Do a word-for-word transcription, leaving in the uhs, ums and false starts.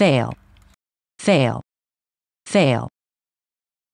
fail, fail, fail.